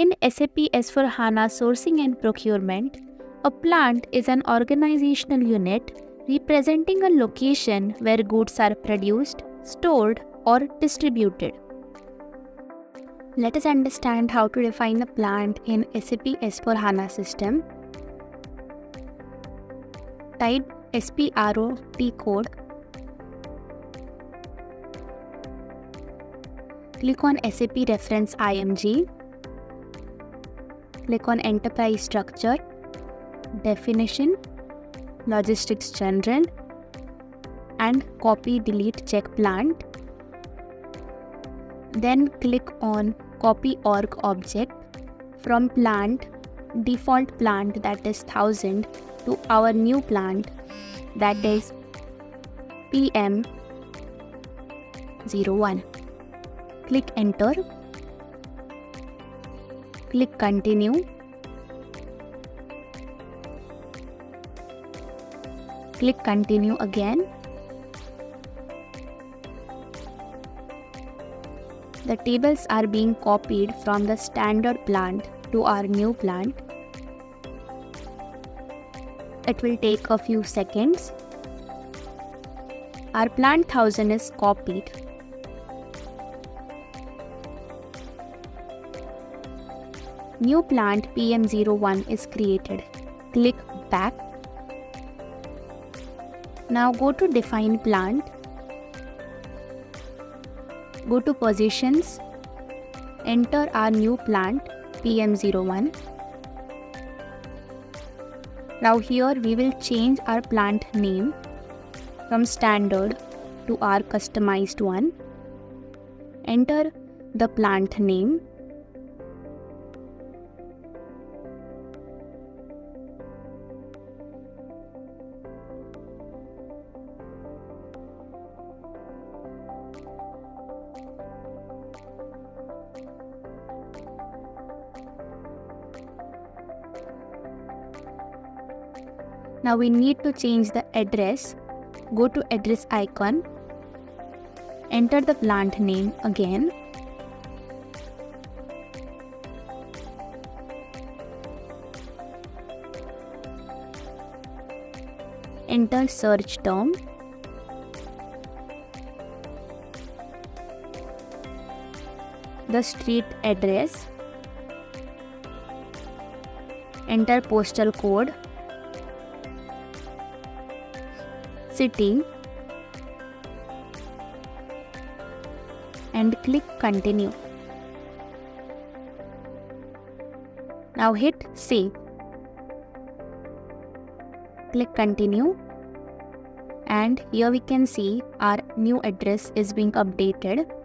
In SAP S/4HANA Sourcing and Procurement, a plant is an organizational unit representing a location where goods are produced, stored, or distributed. Let us understand how to define a plant in SAP S/4HANA system. Type SPRO P code. Click on SAP Reference IMG. Click on Enterprise Structure, Definition, Logistics General, and copy-delete check plant. Then click on Copy Org Object. From plant, default plant that is 1000 to our new plant that is PM01. Click Enter. Click Continue. Click Continue again. The tables are being copied from the standard plant to our new plant. It will take a few seconds. Our plant 1000 is copied. New plant PM01 is created. Click Back. Now go to Define Plant. Go to Positions. Enter our new plant PM01. Now here we will change our plant name from standard to our customized one. Enter the plant name. Now we need to change the address. Go to address icon. Enter the plant name again. Enter search term. The street address. Enter postal code. City, and click Continue. Now hit Save. Click Continue, and here we can see our new address is being updated.